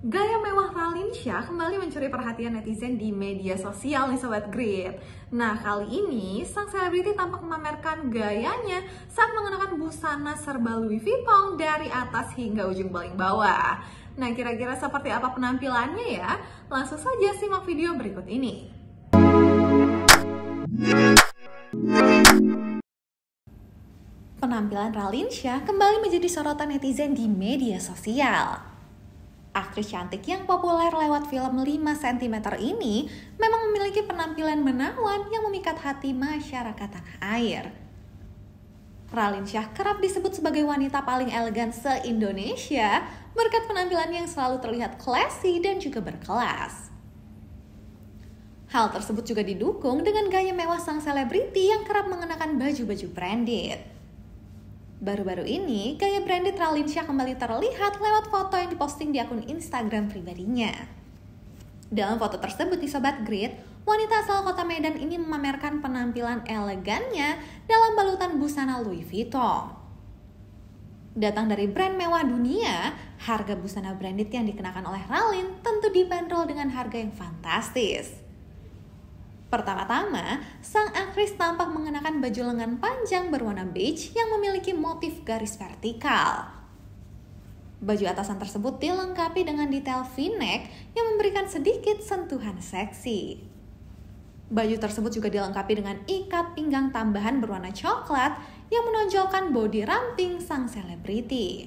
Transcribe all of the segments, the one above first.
Gaya mewah Raline Shah kembali mencuri perhatian netizen di media sosial nih Sobat Grid. Nah, kali ini sang selebriti tampak memamerkan gayanya saat mengenakan busana serba Louis Vuitton dari atas hingga ujung paling bawah. Nah, kira-kira seperti apa penampilannya ya? Langsung saja simak video berikut ini. Penampilan Raline Shah kembali menjadi sorotan netizen di media sosial. Aktris cantik yang populer lewat film 5cm ini memang memiliki penampilan menawan yang memikat hati masyarakat tanah air. Raline Shah kerap disebut sebagai wanita paling elegan se-Indonesia berkat penampilannya yang selalu terlihat classy dan juga berkelas. Hal tersebut juga didukung dengan gaya mewah sang selebriti yang kerap mengenakan baju-baju branded. Baru-baru ini, gaya branded Raline Shah kembali terlihat lewat foto yang diposting di akun Instagram pribadinya. Dalam foto tersebut di Sobat Grid, wanita asal kota Medan ini memamerkan penampilan elegannya dalam balutan busana Louis Vuitton. Datang dari brand mewah dunia, harga busana branded yang dikenakan oleh Raline tentu dibanderol dengan harga yang fantastis. Pertama-tama, sang aktris tampak mengenakan baju lengan panjang berwarna beige yang memiliki motif garis vertikal. Baju atasan tersebut dilengkapi dengan detail V-neck yang memberikan sedikit sentuhan seksi. Baju tersebut juga dilengkapi dengan ikat pinggang tambahan berwarna coklat yang menonjolkan bodi ramping sang selebriti.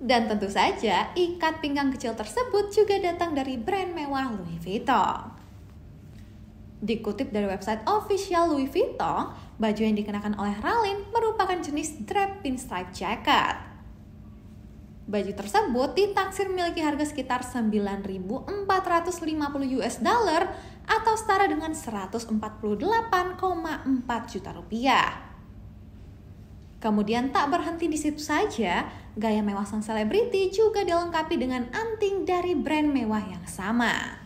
Dan tentu saja, ikat pinggang kecil tersebut juga datang dari brand mewah Louis Vuitton. Dikutip dari website official Louis Vuitton, baju yang dikenakan oleh Raline merupakan jenis draped pinstripe jacket. Baju tersebut ditaksir memiliki harga sekitar 9.450 US dollar atau setara dengan 148,4 juta rupiah. Kemudian tak berhenti di situ saja, gaya mewah sang selebriti juga dilengkapi dengan anting dari brand mewah yang sama.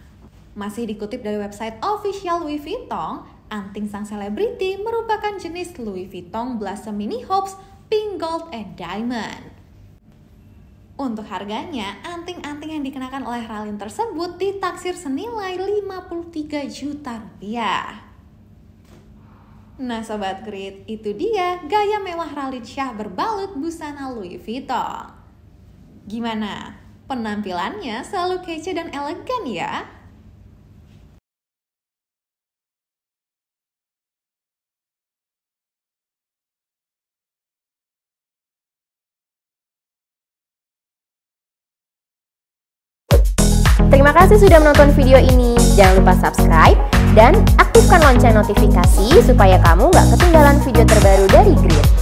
Masih dikutip dari website official Louis Vuitton, anting sang selebriti merupakan jenis Louis Vuitton Blossom Mini Hopes Pink Gold and Diamond. Untuk harganya, anting-anting yang dikenakan oleh Raline tersebut ditaksir senilai 53 juta rupiah. Nah Sobat Grid, itu dia gaya mewah Raline Shah berbalut busana Louis Vuitton. Gimana? Penampilannya selalu kece dan elegan ya? Terima kasih sudah menonton video ini. Jangan lupa subscribe dan aktifkan lonceng notifikasi supaya kamu nggak ketinggalan video terbaru dari Grid.